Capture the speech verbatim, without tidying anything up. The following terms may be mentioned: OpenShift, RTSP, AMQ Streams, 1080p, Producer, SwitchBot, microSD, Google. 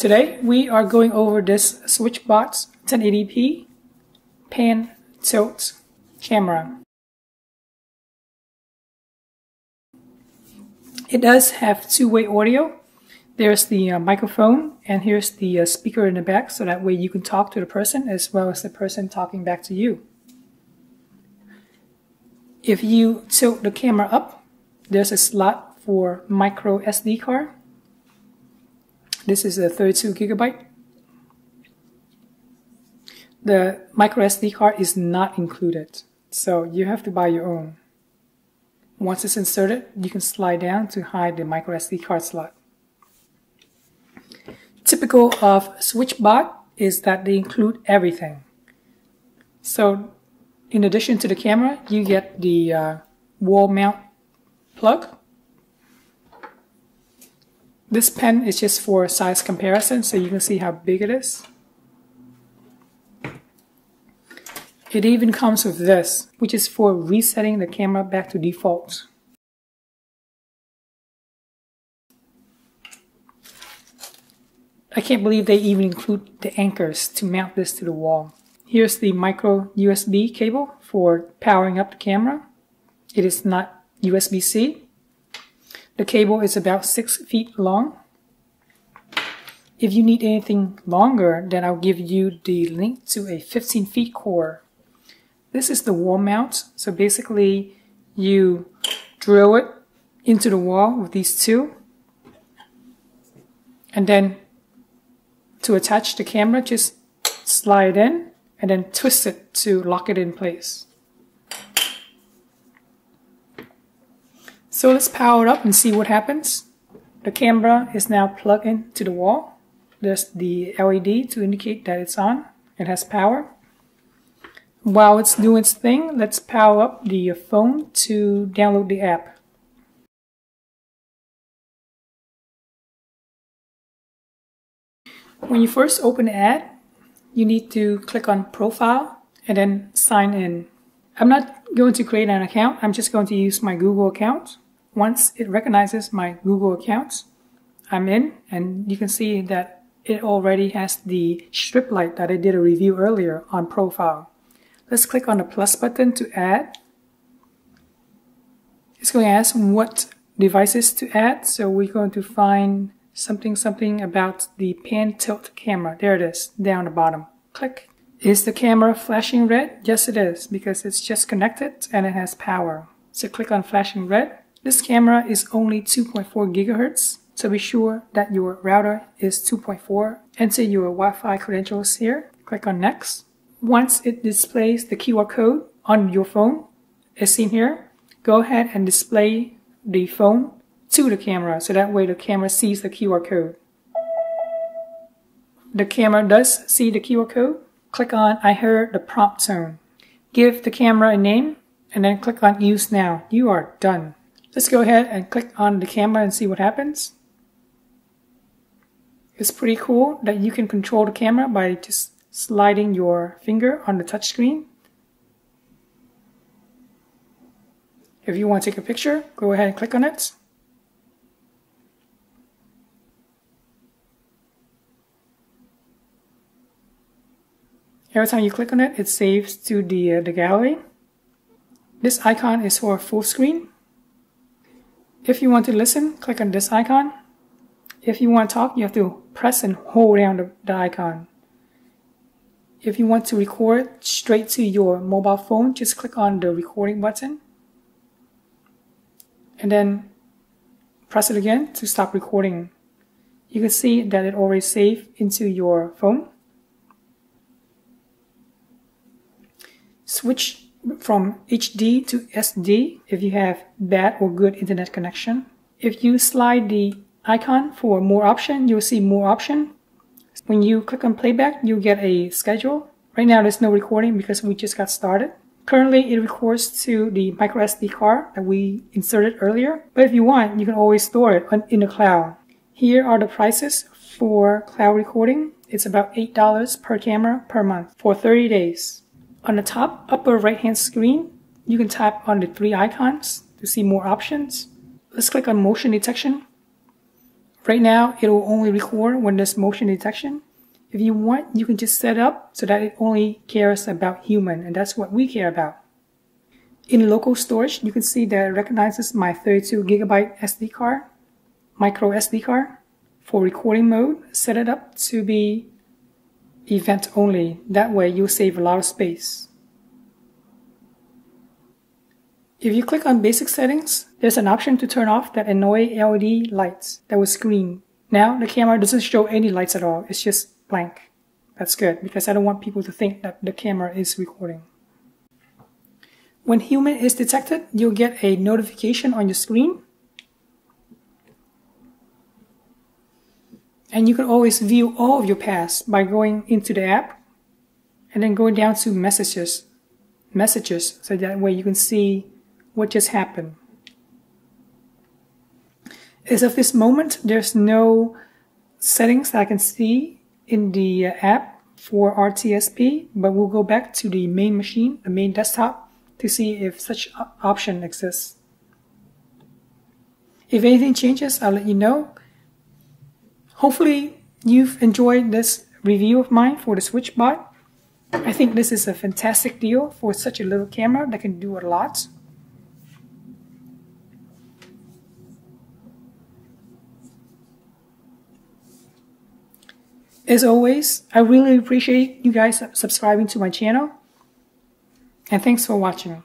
Today we are going over this SwitchBot's ten eighty p pan tilt camera. It does have two-way audio. There's the uh, microphone, and here's the uh, speaker in the back, so that way you can talk to the person as well as the person talking back to you. If you tilt the camera up, there's a slot for microSD card. This is a thirty-two gigabyte. The microSD card is not included, so you have to buy your own. Once it's inserted, you can slide down to hide the microSD card slot. Typical of SwitchBot is that they include everything. So in addition to the camera, you get the uh, wall mount plug. This pen is just for size comparison, so you can see how big it is. It even comes with this, which is for resetting the camera back to default. I can't believe they even include the anchors to mount this to the wall. Here's the micro U S B cable for powering up the camera. It is not U S B C. The cable is about six feet long. If you need anything longer, then I'll give you the link to a fifteen feet cord. This is the wall mount, so basically you drill it into the wall with these two, and then to attach the camera just slide it in and then twist it to lock it in place. So let's power it up and see what happens. The camera is now plugged into the wall. There's the L E D to indicate that it's on. It has power. While it's doing its thing, let's power up the phone to download the app. When you first open the ad, you need to click on Profile and then sign in. I'm not going to create an account. I'm just going to use my Google account. Once it recognizes my Google account, I'm in, and you can see that it already has the strip light that I did a review earlier on Profile. Let's click on the plus button to add. It's going to ask what devices to add, so we're going to find something something about the pan tilt camera. There it is, down the bottom. Click. Is the camera flashing red? Yes, it is, because it's just connected and it has power. So click on flashing red. This camera is only two point four gigahertz, so be sure that your router is two point four. Enter your Wi-Fi credentials here. Click on next. Once it displays the Q R code on your phone, as seen here, go ahead and display the phone to the camera, so that way the camera sees the Q R code. The camera does see the Q R code. Click on I heard the prompt tone. Give the camera a name and then click on use now. You are done. Let's go ahead and click on the camera and see what happens. It's pretty cool that you can control the camera by just sliding your finger on the touchscreen. If you want to take a picture, go ahead and click on it. Every time you click on it, it saves to the, uh, the gallery. This icon is for full screen. If you want to listen, click on this icon. If you want to talk, you have to press and hold down the, the icon. If you want to record straight to your mobile phone, just click on the recording button. And then press it again to stop recording. You can see that it already saved into your phone. Switch from H D to S D if you have bad or good internet connection. If you slide the icon for more option, you'll see more option. When you click on playback, you get a schedule. Right now there's no recording because we just got started. Currently it records to the microSD card that we inserted earlier, but if you want, you can always store it on, in the cloud. Here are the prices for cloud recording. It's about eight dollars per camera per month for thirty days. On the top upper right hand screen, you can tap on the three icons to see more options. Let's click on motion detection. Right now, it will only record when there's motion detection. If you want, you can just set up so that it only cares about human, and that's what we care about. In local storage, you can see that it recognizes my thirty-two gigabyte S D card, microSD card. For recording mode, set it up to be event only. That way, you'll save a lot of space. If you click on basic settings, there's an option to turn off that annoying L E D lights that will screen. Now the camera doesn't show any lights at all, it's just blank. That's good because I don't want people to think that the camera is recording. When human is detected, you'll get a notification on your screen. And you can always view all of your paths by going into the app and then going down to messages. Messages, so that way you can see what just happened. As of this moment, there's no settings that I can see in the app for R T S P, but we'll go back to the main machine, the main desktop, to see if such option exists. If anything changes, I'll let you know. Hopefully, you've enjoyed this review of mine for the SwitchBot. I think this is a fantastic deal for such a little camera that can do a lot. As always, I really appreciate you guys subscribing to my channel, and thanks for watching.